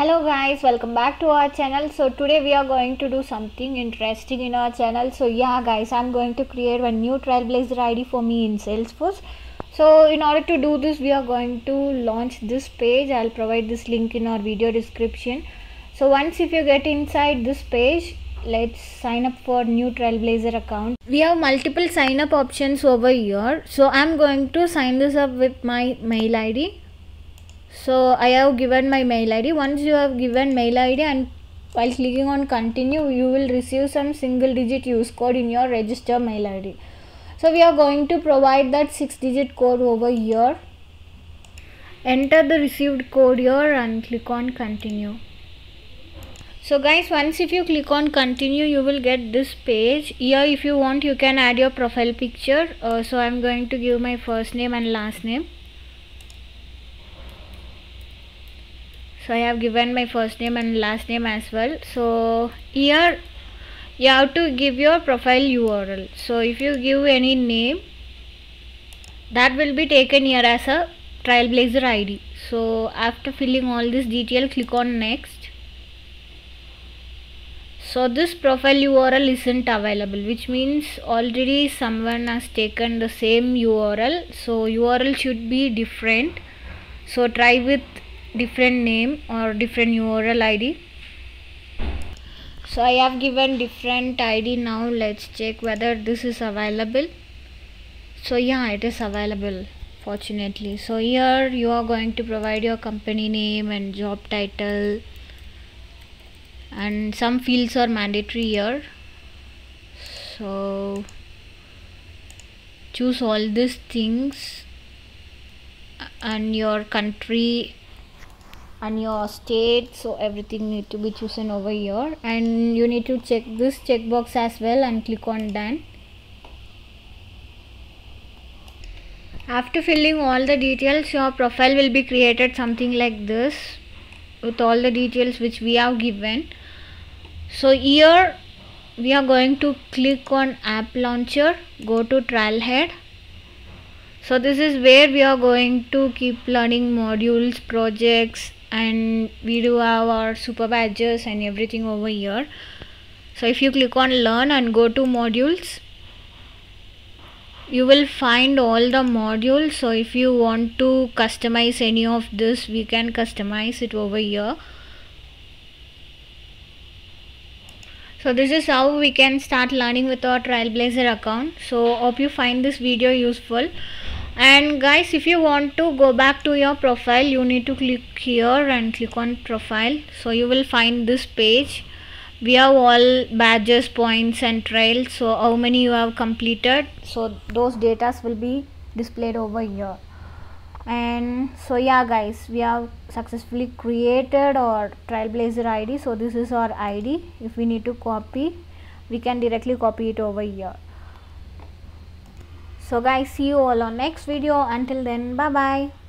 Hello guys, welcome back to our channel. So today we are going to do something interesting in our channel. So yeah guys, I'm going to create a new Trailblazer ID for me in Salesforce. So in order to do this, we are going to launch this page. I'll provide this link in our video description. So once if you get inside this page, let's sign up for new Trailblazer account. We have multiple sign up options over here. So I'm going to sign this up with my mail ID. So I have given my mail ID. Once you have given mail ID and while clicking on continue, you will receive some single digit use code in your register mail ID. So we are going to provide that 6-digit code over here. Enter the received code here and click on continue. So guys, once if you click on continue, you will get this page. Here if you want, you can add your profile picture. So I am going to give my first name and last name. So I have given my first name and last name as well. So here you have to give your profile URL. So if you give any name, that will be taken here as a Trailblazer ID. So after filling all this detail, click on next. So this profile URL isn't available, which means already someone has taken the same URL. So URL should be different. So try with different name or different URL ID. So I have given different ID. Now let's check whether this is available. So yeah, it is available, fortunately. So here you are going to provide your company name and job title, and some fields are mandatory here. So choose all these things, and your country and your state. So everything need to be chosen over here, and you need to check this checkbox as well and click on done. After filling all the details, your profile will be created something like this with all the details which we have given. So here we are going to click on app launcher, go to Trailhead. So this is where we are going to keep learning modules, projects, and we do have our super badges and everything over here. So if you click on learn and go to modules, you will find all the modules. So if you want to customize any of this, we can customize it over here. So this is how we can start learning with our Trailblazer account. So hope you find this video useful. And guys, if you want to go back to your profile, you need to click here and click on profile. So you will find this page. We have all badges, points and trails. So how many you have completed. So those data will be displayed over here. And so yeah guys, we have successfully created our Trailblazer ID. So this is our ID. If we need to copy, we can directly copy it over here. So guys, see you all on next video. Until then, bye bye.